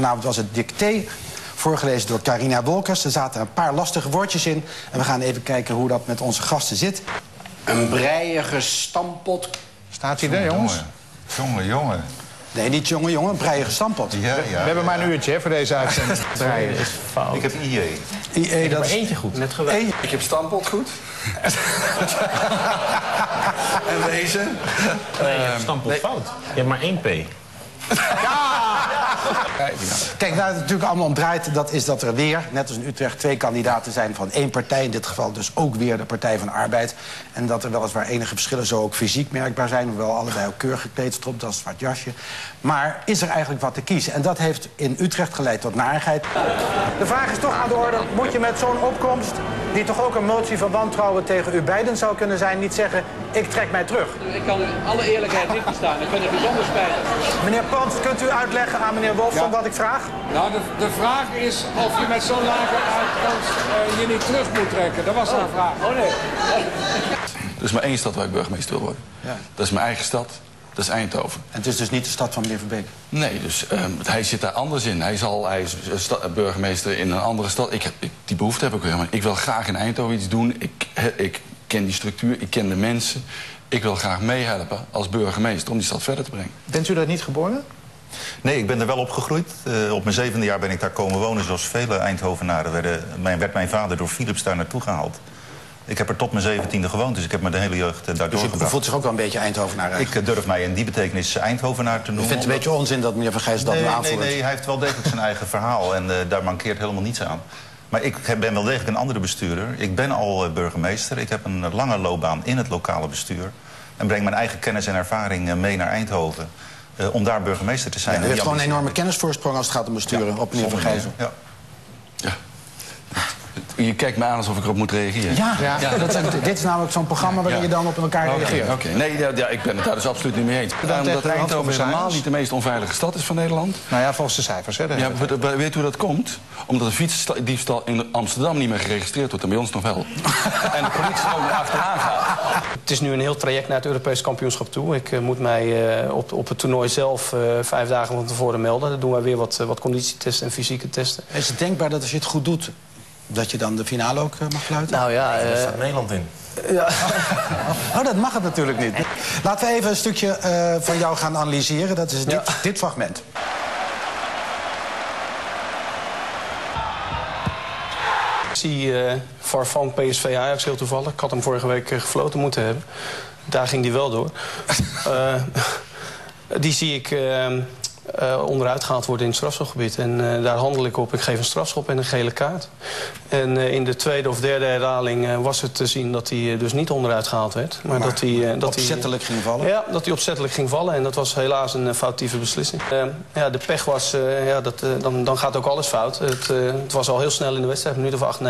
Vanavond was het dicté, voorgelezen door Carina Wolkers. Er zaten een paar lastige woordjes in. En we gaan even kijken hoe dat met onze gasten zit. Een breiige stampot. Staat hij daar, jongens? Jongen, jongen. Nee, niet jongen, jongen. Een breiige stampot. Ja, ja, we hebben maar een uurtje hè, voor deze uitzending. Breien is fout. Ik heb IE. IE, dat is eentje goed. Net gelukkig. Ik heb stampot goed. En deze? Nee, je hebt stampot fout. Je hebt maar 1 P. Kijk, waar het natuurlijk allemaal om draait, dat is dat er weer, net als in Utrecht, 2 kandidaten zijn van 1 partij. In dit geval dus ook weer de Partij van Arbeid. En dat er weliswaar enige verschillen zo ook fysiek merkbaar zijn. Hoewel allebei ook keurig gekleed, stropdas, zwart jasje. Maar is er eigenlijk wat te kiezen? En dat heeft in Utrecht geleid tot narigheid. De vraag is toch aan de orde, moet je met zo'n opkomst, die toch ook een motie van wantrouwen tegen u beiden zou kunnen zijn, niet zeggen, ik trek mij terug? Ik kan in alle eerlijkheid niet bestaan. Ik vind het bijzonder spijtig. Meneer Pons, kunt u uitleggen aan meneer Wolff van wat ik vraag? Nou, de vraag is of je met zo'n lage uitkomst je niet terug moet trekken. Dat was de vraag. Oh, nee. Er is maar 1 stad waar ik burgemeester wil worden. Ja. Dat is mijn eigen stad. Dat is Eindhoven. En het is dus niet de stad van meneer Verbeek? Nee, dus hij zit daar anders in. Hij is burgemeester in een andere stad. Die behoefte heb ik helemaal niet. Ik wil graag in Eindhoven iets doen. Ik ken die structuur, ik ken de mensen. Ik wil graag meehelpen als burgemeester om die stad verder te brengen. Bent u daar niet geboren? Nee, ik ben er wel opgegroeid. Op mijn 7e jaar ben ik daar komen wonen. Zoals vele Eindhovenaren werd mijn vader door Philips daar naartoe gehaald. Ik heb er tot mijn 17e gewoond, dus ik heb mijn hele jeugd daar doorgebracht. Dus u voelt zich ook wel een beetje Eindhovenaar uit? Ik durf mij in die betekenis Eindhovenaar te noemen. Ik vind het een beetje onzin dat meneer Van Gijzel dat aanvoert. Nee, hij heeft wel degelijk zijn eigen verhaal en daar mankeert helemaal niets aan. Maar ik ben wel degelijk een andere bestuurder. Ik ben al burgemeester. Ik heb een lange loopbaan in het lokale bestuur. En breng mijn eigen kennis en ervaring mee naar Eindhoven. Om daar burgemeester te zijn. Ja, u heeft gewoon een enorme kennisvoorsprong als het gaat om besturen op meneer Van Gijzel. Ja. Je kijkt me aan alsof ik erop moet reageren. Ja. Dit is namelijk zo'n programma waarin je dan op elkaar reageert. Okay. Nee, ik ben het daar dus absoluut niet mee eens. Omdat Eindhoven helemaal niet de meest onveilige stad is van Nederland. Nou ja, volgens de cijfers. Hè, weet u hoe dat komt? Omdat de fietsdiefstal in Amsterdam niet meer geregistreerd wordt. En bij ons nog wel. En de politie gewoon erachteraan gaat. Het is nu een heel traject naar het Europees kampioenschap toe. Ik moet mij op het toernooi zelf 5 dagen van tevoren melden. Dan doen wij weer wat conditietesten en fysieke testen. Is het denkbaar dat als je het goed doet, dat je dan de finale ook mag fluiten? Nou ja, daar staat Nederland in. Ja. Oh, dat mag het natuurlijk niet. Laten we even een stukje van jou gaan analyseren. Dat is dit fragment. Ik zie Farfan PSV Ajax heel toevallig. Ik had hem vorige week gefloten moeten hebben. Daar ging hij wel door. Die zie ik onderuit gehaald worden in het strafschopgebied. En daar handel ik op. Ik geef een strafschop en een gele kaart. En in de tweede of derde herhaling was het te zien dat hij dus niet onderuit gehaald werd. Maar dat hij opzettelijk ging vallen? Ja, dat hij opzettelijk ging vallen. En dat was helaas een foutieve beslissing. De pech was, dan gaat ook alles fout. Het was al heel snel in de wedstrijd, minuut of 8-9.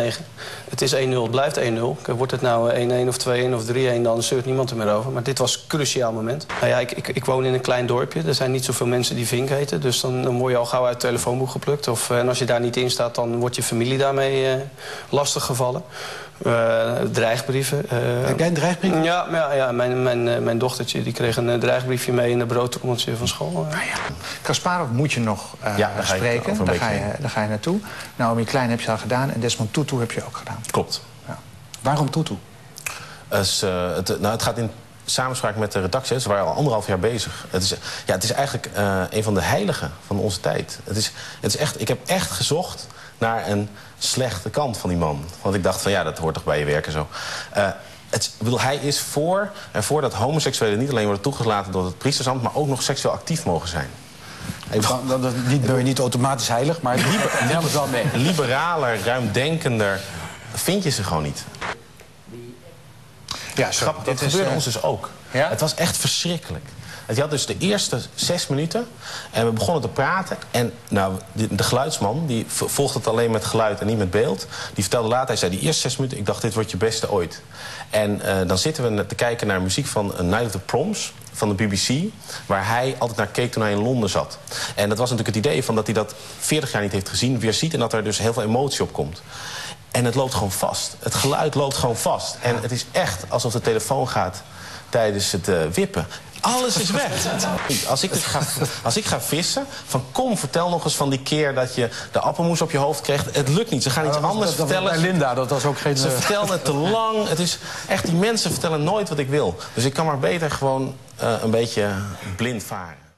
Het is 1-0, het blijft 1-0. Wordt het nou 1-1 of 2-1 of 3-1, dan zeurt niemand er meer over. Maar dit was een cruciaal moment. Nou ja, ik woon in een klein dorpje. Er zijn niet zoveel mensen die vinken. Dus dan word je al gauw uit het telefoonboek geplukt. En als je daar niet in staat, dan wordt je familie daarmee lastiggevallen. Dreigbrieven. Heb jij een dreigbrief? Ja, mijn dochtertje die kreeg een dreigbriefje mee in een broodtrommeltje van school. Kasparov moet je nog spreken. Daar ga je naartoe. Naomi Klein heb je al gedaan en Desmond Tutu heb je ook gedaan. Klopt. Ja. Waarom Tutu? Het gaat in samenspraak met de redactie. Ze waren al 1,5 jaar bezig. Het is eigenlijk een van de heiligen van onze tijd. Ik heb echt gezocht naar een slechte kant van die man. Want ik dacht van dat hoort toch bij je werken zo. Hij is voor dat homoseksuelen niet alleen worden toegelaten door het priestersambt, maar ook nog seksueel actief mogen zijn. Ben je niet automatisch heilig, maar neem het wel mee. Liberaler, ruimdenkender vind je ze gewoon niet. Ja, grappig, dat gebeurde ons dus ook. Ja? Het was echt verschrikkelijk. Je had dus de eerste 6 minuten en we begonnen te praten. En de geluidsman, die volgt het alleen met geluid en niet met beeld. Die vertelde later, hij zei, die eerste 6 minuten, ik dacht, dit wordt je beste ooit. En dan zitten we te kijken naar muziek van Night of the Proms van de BBC, waar hij altijd naar keek toen hij in Londen zat. En dat was natuurlijk het idee van dat hij dat 40 jaar niet heeft gezien, weer ziet en dat er dus heel veel emotie op komt. En het loopt gewoon vast. Het geluid loopt gewoon vast. En het is echt alsof de telefoon gaat tijdens het wippen. Alles is weg. Als ik ga vissen, van kom, vertel nog eens van die keer dat je de appelmoes op je hoofd kreeg. Het lukt niet. Ze gaan iets anders vertellen. Bij Linda, dat was ook geen... Ze vertellen het te lang. Het is echt, die mensen vertellen nooit wat ik wil. Dus ik kan maar beter gewoon een beetje blind varen.